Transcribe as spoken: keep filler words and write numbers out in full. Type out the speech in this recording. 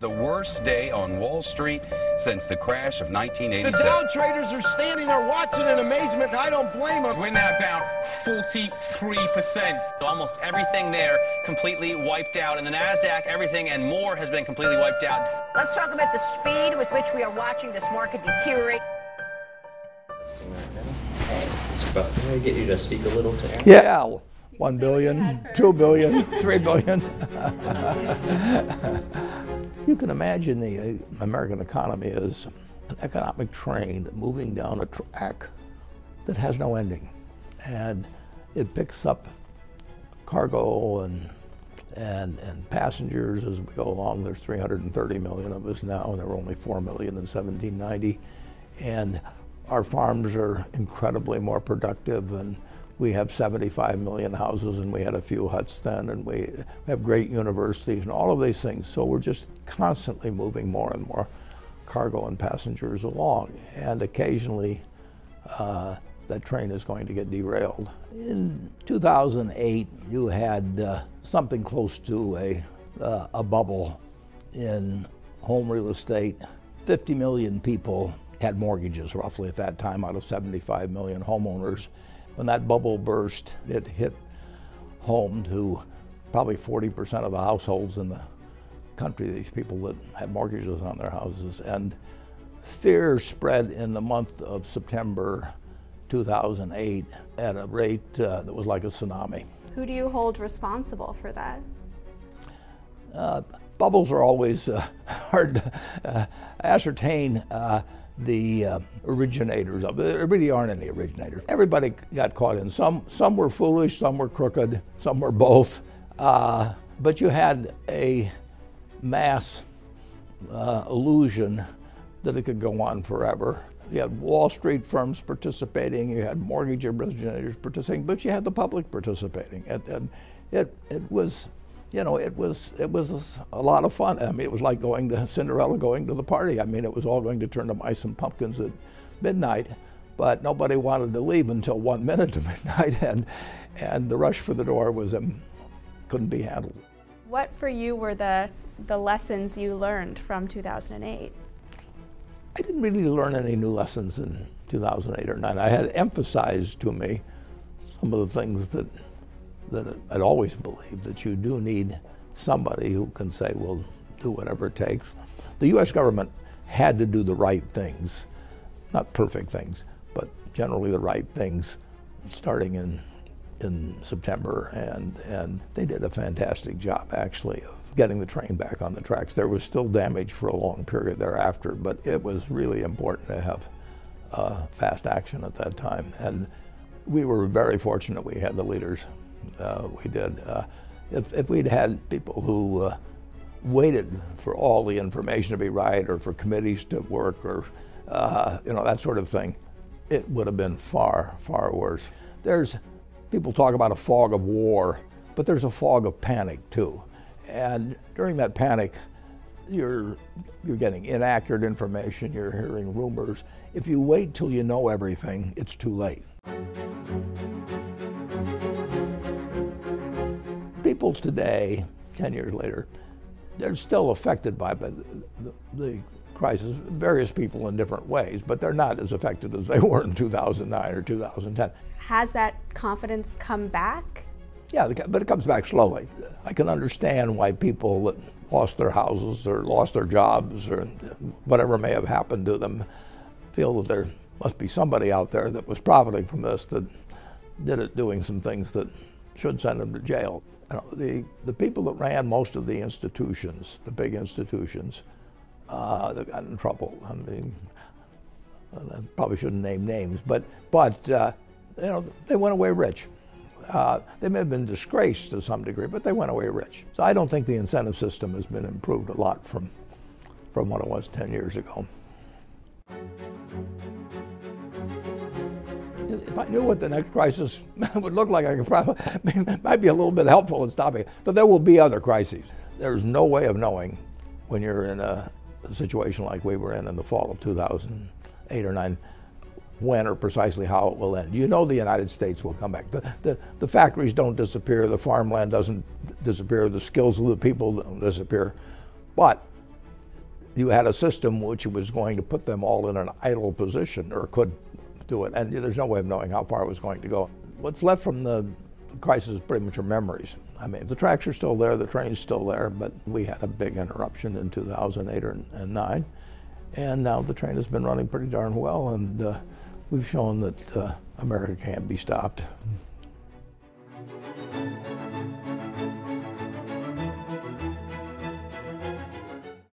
The worst day on Wall Street since the crash of nineteen eighty-seven. The Dow traders are standing there watching in amazement, and I don't blame them. We're now down forty-three percent. Almost everything there completely wiped out. In the NASDAQ, everything and more has been completely wiped out. Let's talk about the speed with which we are watching this market deteriorate. It's about to get you to speak a little to Aaron. Yeah. One billion, two billion, three billion. You can imagine the American economy is an economic train moving down a track that has no ending. And it picks up cargo and, and, and passengers as we go along. There's three hundred thirty million of us now, and there were only four million in seventeen ninety. And our farms are incredibly more productive, and we have seventy-five million houses, and we had a few huts then, and we have great universities and all of these things. So we're just constantly moving more and more cargo and passengers along. And occasionally, uh, that train is going to get derailed. In two thousand eight, you had uh, something close to a, uh, a bubble in home real estate. fifty million people had mortgages roughly at that time out of seventy-five million homeowners. When that bubble burst, it hit home to probably forty percent of the households in the country, these people that had mortgages on their houses. And fear spread in the month of September two thousand eight at a rate uh, that was like a tsunami. Who do you hold responsible for that? Uh, bubbles are always uh, hard to uh, ascertain. Uh, the uh, originators of it. There really aren't any originators. Everybody got caught in. Some, some were foolish, some were crooked, some were both. Uh, but you had a mass uh, illusion that it could go on forever. You had Wall Street firms participating, you had mortgage originators participating, but you had the public participating. And, and it, it was, you know, it was it was a lot of fun. I mean, it was like going to Cinderella, going to the party. I mean, it was all going to turn to mice and pumpkins at midnight, but nobody wanted to leave until one minute to midnight, and and the rush for the door was um, couldn't be handled. What for you were the the lessons you learned from two thousand eight? I didn't really learn any new lessons in two thousand eight or nine. I had emphasized to me some of the things that. that I'd always believed, that you do need somebody who can say, well, do whatever it takes. The U S government had to do the right things, not perfect things, but generally the right things, starting in, in September, and, and they did a fantastic job, actually, of getting the train back on the tracks. There was still damage for a long period thereafter, but it was really important to have uh, fast action at that time, and we were very fortunate we had the leaders. Uh, we did. Uh, if, if we'd had people who uh, waited for all the information to be right, or for committees to work, or uh, you know, that sort of thing, it would have been far, far worse. There's people talk about a fog of war, but there's a fog of panic too. And during that panic, you're you're getting inaccurate information. You're hearing rumors. If you wait till you know everything, it's too late. People today, ten years later, they're still affected by the, the, the crisis, various people in different ways, but they're not as affected as they were in two thousand nine or two thousand ten. Has that confidence come back? Yeah, but it comes back slowly. I can understand why people that lost their houses or lost their jobs or whatever may have happened to them feel that there must be somebody out there that was profiting from this, that did it doing some things that should send them to jail. You know, the, the people that ran most of the institutions, the big institutions, uh, they got in trouble. I mean, I probably shouldn't name names, but, but uh, you know, they went away rich. Uh, they may have been disgraced to some degree, but they went away rich. So I don't think the incentive system has been improved a lot from, from what it was ten years ago. If I knew what the next crisis would look like, I could probably, I mean, it might be a little bit helpful in stopping it. But there will be other crises. There's no way of knowing when you're in a situation like we were in in the fall of two thousand eight or nine, when or precisely how it will end. You know the United States will come back. The, the, the factories don't disappear, the farmland doesn't disappear, the skills of the people don't disappear. But you had a system which was going to put them all in an idle position, or could do it, and there's no way of knowing how far it was going to go. What's left from the crisis is pretty much our memories. I mean, the tracks are still there, the train's still there, but we had a big interruption in two thousand eight or and nine, and now the train has been running pretty darn well, and uh, we've shown that uh, America can't be stopped.